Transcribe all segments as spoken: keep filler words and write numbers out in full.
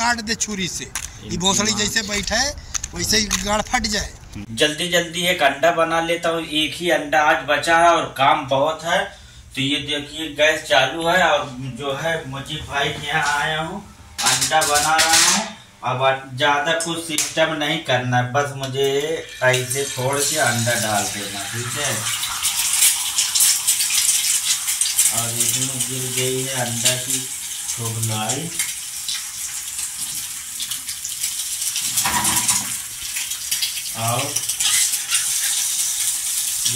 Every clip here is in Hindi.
काट दे छुरी से, ये भोसड़ी जैसे बैठा है वैसे ही गाड़ फट जाए। जल्दी जल्दी एक अंडा बना लेता हूँ, एक ही अंडा आज बचा है और काम बहुत है। तो ये देखिए गैस चालू है और जो है मुझे भाई के यहाँ आया हूँ, अंडा बना रहा हूँ। अब ज़्यादा कुछ सिस्टम नहीं करना, बस मुझे ऐसे थोड़े से अंडा डाल देना, ठीक है। और इसमें गिर गई है अंडा की ठोकलाई। और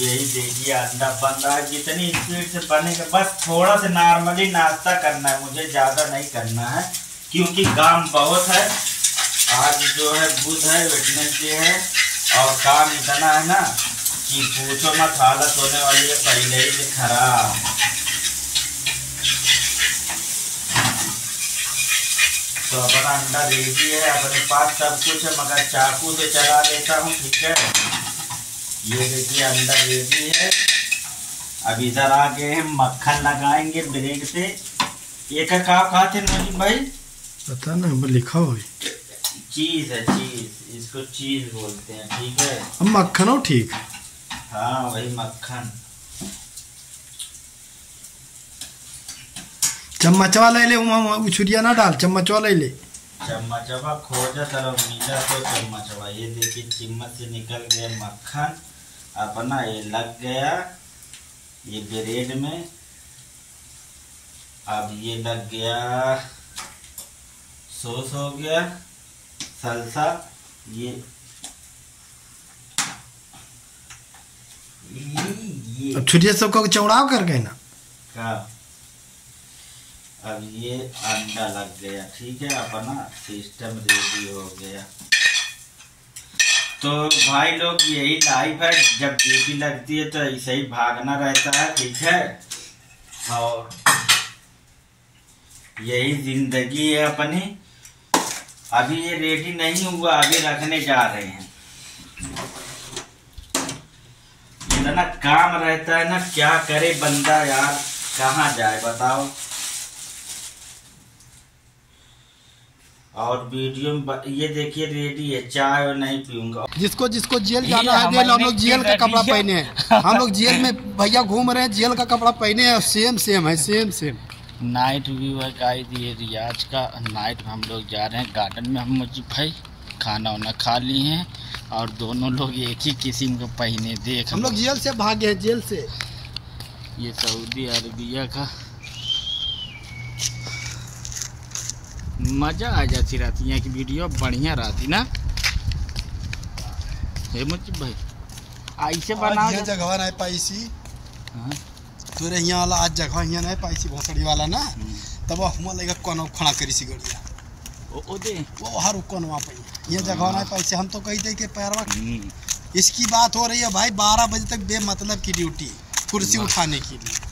यही देखिए अंडा बन रहा है, जितनी स्पीड से बनेगा। बस थोड़ा सा नॉर्मली नाश्ता करना है, मुझे ज़्यादा नहीं करना है क्योंकि काम बहुत है। आज जो है बुध है, वेडनेसडे है और काम इतना है ना कि पूछो मत, हालत होने वाली है पहले ही खराब। तो अपना अंडा रेडी है, अपने पास सब कुछ है, मगर चाकू से चला लेता हूँ, ठीक है। ये देखिए अंडा रेडी है। अब इधर आ गए हैं, मक्खन लगाएंगे ब्रेड से। ये का कहा थे नजीब भाई? पता ना, मैं लिखा हो चीज़ है, चीज़, इसको चीज़ बोलते हैं, ठीक है। अब मक्खन हो, ठीक, हाँ वही मक्खन। चम्मच वाला ले, उछुरिया ना डाल, चम्मच वाला ले। चम्मच वाला खोजा तरफ मीठा तो चम्मच वाला। ये देखिए चम्मच से निकल गया मक्खन अपना, ये लग गया ये ब्रेड में। अब ये लग गया सॉस, हो गया सलसा। ये ये अब छुरिया सबको चौड़ाव कर गए ना का। अब ये अंडा लग गया, ठीक है। अपना सिस्टम रेडी हो गया। तो भाई लोग यही लाइफ है, जब ड्यूटी लगती है तो ऐसे ही भागना रहता है, ठीक है। और यही जिंदगी है अपनी। अभी ये रेडी नहीं हुआ, अभी रखने जा रहे हैं। इतना काम रहता है ना, क्या करे बंदा यार, कहाँ जाए बताओ। और वीडियो में ये देखिए रेडी है, चाय और नहीं पीऊंगा। जिसको जिसको जेल जाना है, जेल। हम लोग जेल का कपड़ा पहने हैं, हम लोग जेल में भैया घूम रहे हैं, जेल का कपड़ा पहने हैं। सेम सेम है, सेम सेम। नाइट व्यू है गाइस, ये रियाज का नाइट। हम लोग जा रहे हैं गार्डन में। हम मुझे भाई खाना वाना खा ली हैं और दोनों लोग एक ही किस्म को पहने। देख हम लोग जेल से भागे हैं, जेल से। ये सऊदी अरबिया का मज़ा आ जाती रहती है कि वीडियो बढ़िया रहती ना, है मुझे भाई। ऐसे बना जगह ना पैसी, हाँ तो रे यहाँ वाला आज जगह यहाँ नहीं पाई सी भोसड़ी वाला ना, तब हम लगे कौन खाना करी सी गड़िया ओ दे वो हर कौन वहाँ पाई यहाँ जगह नहीं पाई सी। हम तो कही थे कि पैरवा इसकी बात हो रही है भाई, बारह बजे तक बेमतलब की ड्यूटी कुर्सी उठाने के लिए।